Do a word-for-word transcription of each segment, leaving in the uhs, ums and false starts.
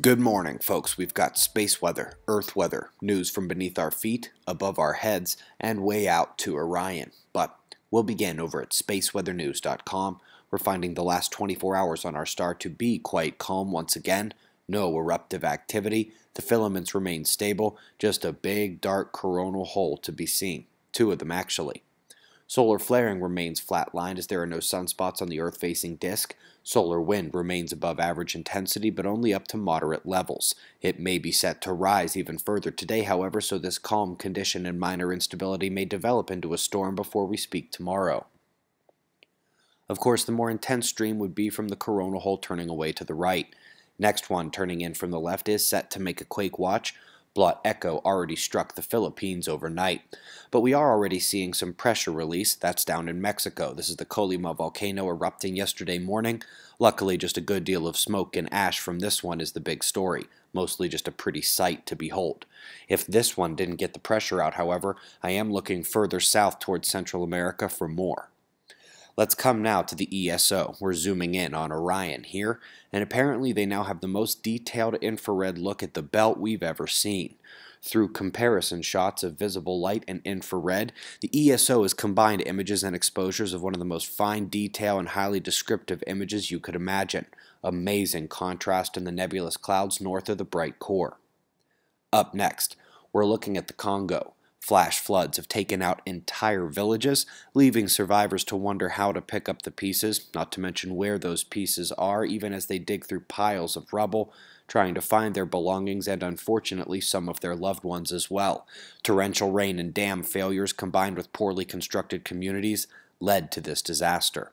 Good morning, folks. We've got space weather, Earth weather, news from beneath our feet, above our heads, and way out to Orion. But we'll begin over at space weather news dot com. We're finding the last twenty-four hours on our star to be quite calm once again. No eruptive activity. The filaments remain stable. Just a big, dark coronal hole to be seen. Two of them, actually. Solar flaring remains flat-lined as there are no sunspots on the Earth-facing disk. Solar wind remains above average intensity, but only up to moderate levels. It may be set to rise even further today, however, so this calm condition and minor instability may develop into a storm before we speak tomorrow. Of course, the more intense stream would be from the coronal hole turning away to the right. Next one turning in from the left is set to make a quake watch. Blot Echo already struck the Philippines overnight. But we are already seeing some pressure release. That's down in Mexico. This is the Colima volcano erupting yesterday morning. Luckily, just a good deal of smoke and ash from this one is the big story. Mostly just a pretty sight to behold. If this one didn't get the pressure out, however, I am looking further south towards Central America for more. Let's come now to the E S O. We're zooming in on Orion here, and apparently they now have the most detailed infrared look at the belt we've ever seen. Through comparison shots of visible light and infrared, the E S O has combined images and exposures of one of the most fine detail and highly descriptive images you could imagine. Amazing contrast in the nebulous clouds north of the bright core. Up next, we're looking at the Congo. Flash floods have taken out entire villages, leaving survivors to wonder how to pick up the pieces, not to mention where those pieces are, even as they dig through piles of rubble, trying to find their belongings and, unfortunately, some of their loved ones as well. Torrential rain and dam failures combined with poorly constructed communities led to this disaster.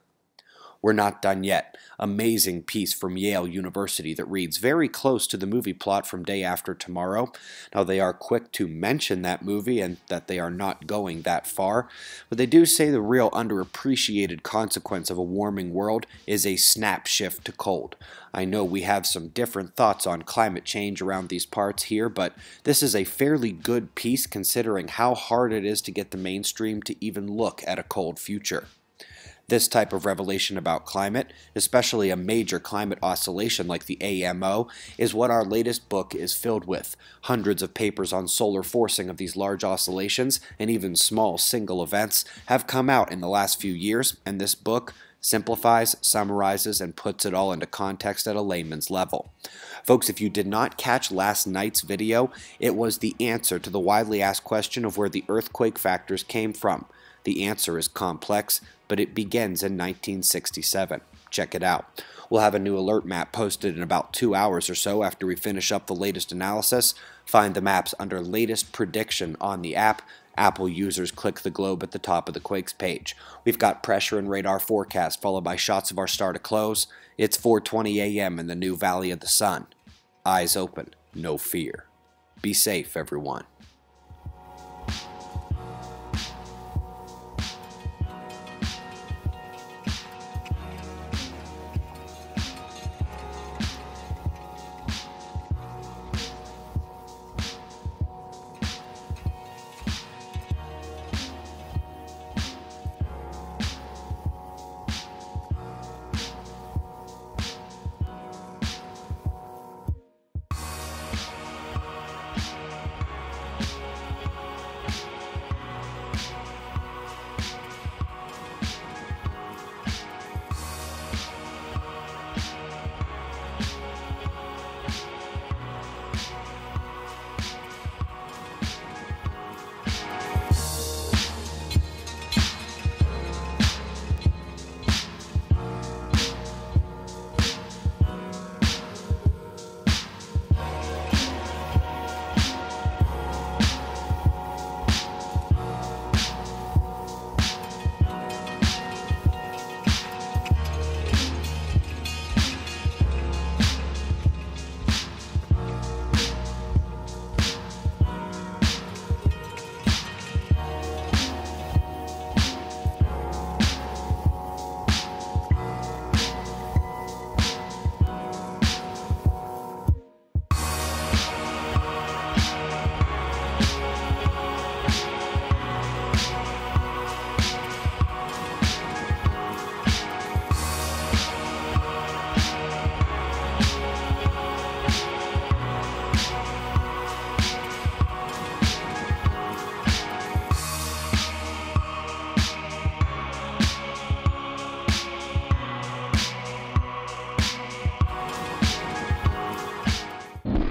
We're not done yet. Amazing piece from Yale University that reads very close to the movie plot from Day After Tomorrow. Now, they are quick to mention that movie and that they are not going that far, but they do say the real underappreciated consequence of a warming world is a snap shift to cold. I know we have some different thoughts on climate change around these parts here, but this is a fairly good piece considering how hard it is to get the mainstream to even look at a cold future. This type of revelation about climate, especially a major climate oscillation like the A M O, is what our latest book is filled with. Hundreds of papers on solar forcing of these large oscillations and even small single events have come out in the last few years, and this book simplifies, summarizes, and puts it all into context at a layman's level. Folks, if you did not catch last night's video, it was the answer to the widely asked question of where the earthquake factors came from. The answer is complex, but it begins in nineteen sixty-seven. Check it out. We'll have a new alert map posted in about two hours or so after we finish up the latest analysis. Find the maps under Latest Prediction on the app. Apple users click the globe at the top of the Quakes page. We've got pressure and radar forecast followed by shots of our star to close. It's four twenty a m in the new Valley of the Sun. Eyes open, no fear. Be safe, everyone.